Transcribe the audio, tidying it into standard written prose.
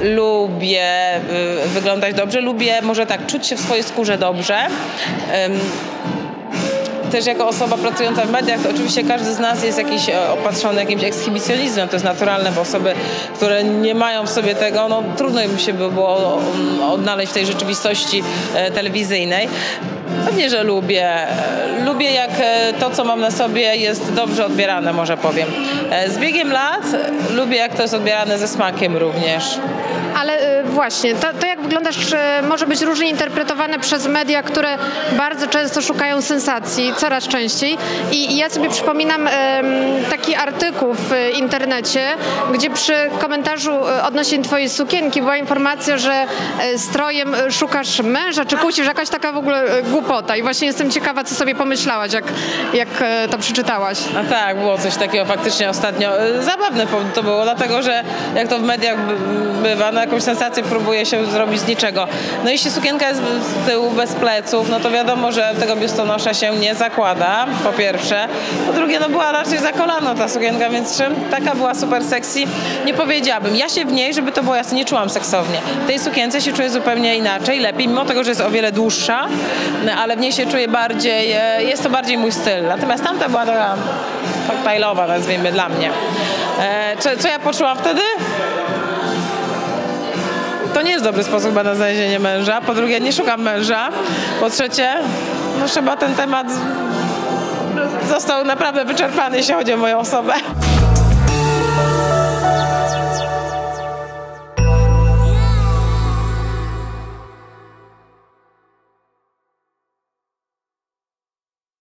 lubię wyglądać dobrze, lubię może tak czuć się w swojej skórze dobrze. Też jako osoba pracująca w mediach, to oczywiście każdy z nas jest jakiś opatrzony jakimś ekshibicjonizmem, to jest naturalne, bo osoby, które nie mają w sobie tego, no trudno im się by było odnaleźć w tej rzeczywistości telewizyjnej. Pewnie, że lubię. Lubię, jak to, co mam na sobie, jest dobrze odbierane, może powiem. Z biegiem lat lubię, jak to jest odbierane ze smakiem również. Ale właśnie, to jak wyglądasz może być różnie interpretowane przez media, które bardzo często szukają sensacji, coraz częściej. I ja sobie przypominam taki artykuł w internecie, gdzie przy komentarzu odnośnie twojej sukienki była informacja, że strojem szukasz męża, czy kłócisz, jakaś taka w ogóle głupota. I właśnie jestem ciekawa, co sobie pomyślałaś, jak to przeczytałaś. No tak, było coś takiego faktycznie ostatnio. Zabawne to było, dlatego że jak to w mediach bywa, no jakąś sensację próbuje się zrobić z niczego. No jeśli sukienka jest z tyłu bez pleców, no to wiadomo, że tego biustonosza się nie zakłada, po pierwsze. Po drugie, no była raczej za kolano ta sukienka, więc czym taka była super sexy, nie powiedziałabym. Ja się w niej, żeby to było jasne, nie czułam seksownie. W tej sukience się czuję zupełnie inaczej, lepiej, mimo tego, że jest o wiele dłuższa, ale w niej się czuję bardziej, jest to bardziej mój styl. Natomiast tamta była taka koktajlowa, nazwijmy, dla mnie. Co ja poczułam wtedy? To nie jest dobry sposób na znalezienie męża. Po drugie, nie szukam męża. Po trzecie, no chyba ten temat został naprawdę wyczerpany, jeśli chodzi o moją osobę.